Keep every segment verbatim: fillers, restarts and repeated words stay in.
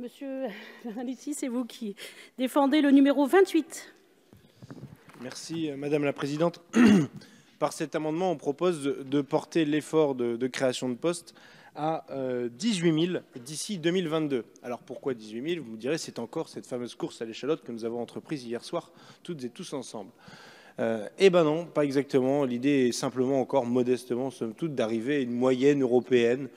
Monsieur Bernalicis, c'est vous qui défendez le numéro vingt-huit. Merci Madame la Présidente. Par cet amendement, on propose de porter l'effort de, de création de postes à euh, dix-huit mille d'ici deux mille vingt-deux. Alors pourquoi dix-huit mille? Vous me direz, c'est encore cette fameuse course à l'échalote que nous avons entreprise hier soir, toutes et tous ensemble. Euh, eh ben non, pas exactement. L'idée est simplement encore modestement, somme toute, d'arriver à une moyenne européenne,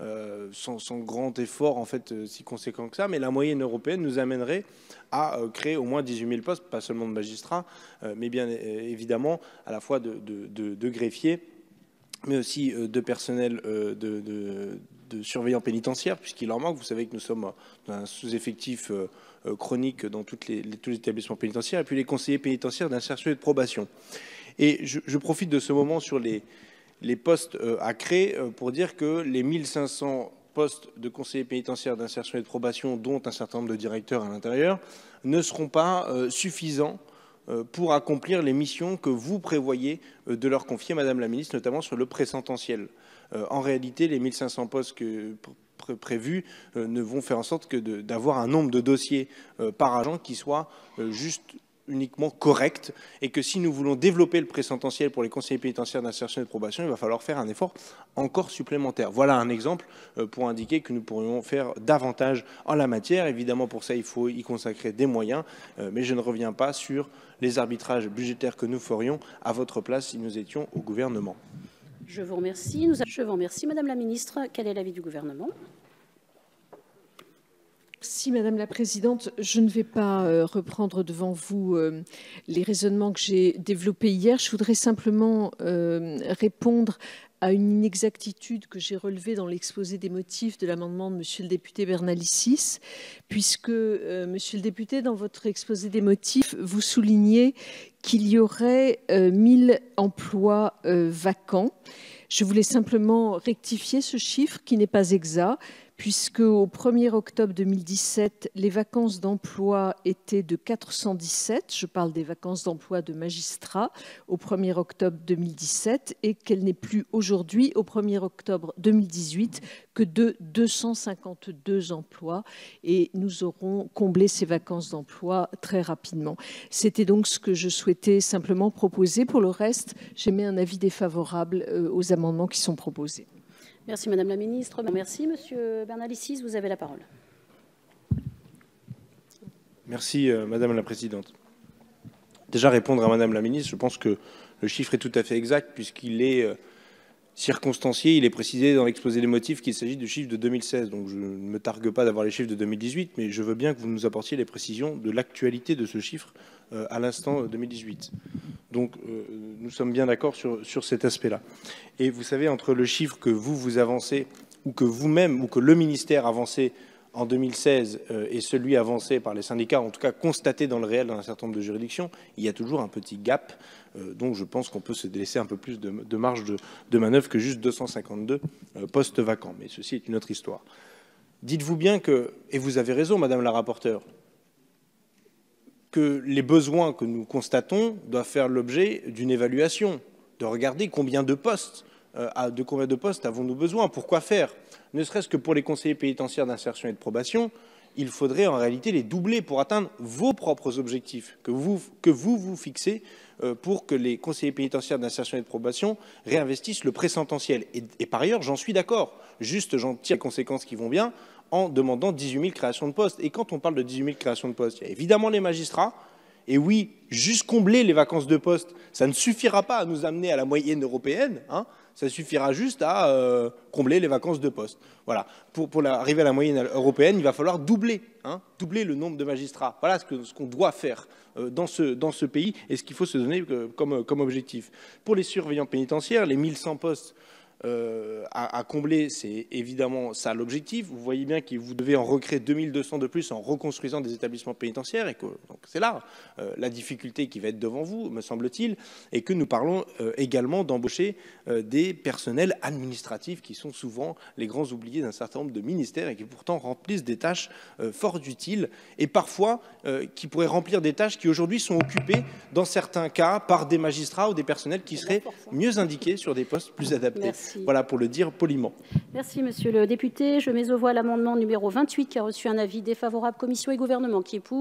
euh, sans, sans grand effort en fait euh, si conséquent que ça, mais la moyenne européenne nous amènerait à euh, créer au moins dix-huit mille postes, pas seulement de magistrats, euh, mais bien euh, évidemment à la fois de, de, de, de greffiers, mais aussi euh, de personnel euh, de, de, de surveillants pénitentiaires, puisqu'il leur manque. Vous savez que nous sommes dans un sous-effectif euh, chronique dans toutes les, les, tous les établissements pénitentiaires, et puis les conseillers pénitentiaires d'insertion et de probation. Et je, je profite de ce moment sur les les postes à créer pour dire que les mille cinq cents postes de conseillers pénitentiaires d'insertion et de probation, dont un certain nombre de directeurs à l'intérieur, ne seront pas suffisants pour accomplir les missions que vous prévoyez de leur confier, Madame la Ministre, notamment sur le présententiel. En réalité, les mille cinq cents postes que prévus ne vont faire en sorte que d'avoir un nombre de dossiers par agent qui soit juste uniquement correct, et que si nous voulons développer le présententiel pour les conseillers pénitentiaires d'insertion et de probation, il va falloir faire un effort encore supplémentaire. Voilà un exemple pour indiquer que nous pourrions faire davantage en la matière. Évidemment, pour ça, il faut y consacrer des moyens, mais je ne reviens pas sur les arbitrages budgétaires que nous ferions à votre place si nous étions au gouvernement. Je vous remercie. Nous... Je vous remercie, Madame la Ministre. Quel est l'avis du gouvernement ? Merci Madame la Présidente. Je ne vais pas euh, reprendre devant vous euh, les raisonnements que j'ai développés hier. Je voudrais simplement euh, répondre à une inexactitude que j'ai relevée dans l'exposé des motifs de l'amendement de Monsieur le député Bernalicis, puisque euh, Monsieur le député, dans votre exposé des motifs, vous soulignez qu'il y aurait euh, mille emplois euh, vacants. Je voulais simplement rectifier ce chiffre qui n'est pas exact, puisque au premier octobre deux mille dix-sept, les vacances d'emploi étaient de quatre cent dix-sept, je parle des vacances d'emploi de magistrats, au premier octobre deux mille dix-sept, et qu'elle n'est plus aujourd'hui, au premier octobre deux mille dix-huit, que de deux cent cinquante-deux emplois, et nous aurons comblé ces vacances d'emploi très rapidement. C'était donc ce que je souhaitais simplement proposer. Pour le reste, j'émets un avis défavorable aux amendements qui sont proposés. Merci Madame la Ministre. Merci Monsieur Bernalicis, vous avez la parole. Merci euh, Madame la Présidente. Déjà répondre à Madame la Ministre, je pense que le chiffre est tout à fait exact puisqu'il est euh, circonstancié, il est précisé dans l'exposé des motifs qu'il s'agit du chiffre de deux mille seize. Donc je ne me targue pas d'avoir les chiffres de deux mille dix-huit, mais je veux bien que vous nous apportiez les précisions de l'actualité de ce chiffre euh, à l'instant deux mille dix-huit. Donc euh, nous sommes bien d'accord sur, sur cet aspect-là. Et vous savez, entre le chiffre que vous vous avancez, ou que vous-même, ou que le ministère avançait en deux mille seize, euh, et celui avancé par les syndicats, en tout cas constaté dans le réel dans un certain nombre de juridictions, il y a toujours un petit gap. Euh, donc je pense qu'on peut se laisser un peu plus de, de marge de, de manœuvre que juste deux cent cinquante-deux euh, postes vacants. Mais ceci est une autre histoire. Dites-vous bien que, et vous avez raison Madame la rapporteure, que les besoins que nous constatons doivent faire l'objet d'une évaluation, de regarder combien de postes, euh, de combien de postes avons-nous besoin, pourquoi faire. Ne serait-ce que pour les conseillers pénitentiaires d'insertion et de probation, il faudrait en réalité les doubler pour atteindre vos propres objectifs que vous que vous, vous fixez euh, pour que les conseillers pénitentiaires d'insertion et de probation réinvestissent le présententiel. Et, et par ailleurs, j'en suis d'accord, juste j'en tire les conséquences qui vont bien, en demandant dix-huit mille créations de postes. Et quand on parle de dix-huit mille créations de postes, il y a évidemment les magistrats. Et oui, juste combler les vacances de postes, ça ne suffira pas à nous amener à la moyenne européenne, hein, ça suffira juste à euh, combler les vacances de postes. Voilà. Pour, pour la, arriver à la moyenne européenne, il va falloir doubler, hein, doubler le nombre de magistrats. Voilà ce que, ce qu'on doit faire euh, dans, ce, dans ce pays et ce qu'il faut se donner euh, comme, comme objectif. Pour les surveillants pénitentiaires, les mille cent postes, Euh, à, à combler, c'est évidemment ça l'objectif. Vous voyez bien que vous devez en recréer deux mille deux cents de plus en reconstruisant des établissements pénitentiaires, et que c'est là euh, la difficulté qui va être devant vous, me semble-t-il, et que nous parlons euh, également d'embaucher euh, des personnels administratifs qui sont souvent les grands oubliés d'un certain nombre de ministères et qui pourtant remplissent des tâches euh, fort utiles et parfois euh, qui pourraient remplir des tâches qui aujourd'hui sont occupées dans certains cas par des magistrats ou des personnels qui seraient mieux indiqués sur des postes plus adaptés. Merci. Merci. Voilà, pour le dire poliment. Merci, monsieur le député. Je mets aux voix l'amendement numéro vingt-huit qui a reçu un avis défavorable, Commission et gouvernement, qui est pour.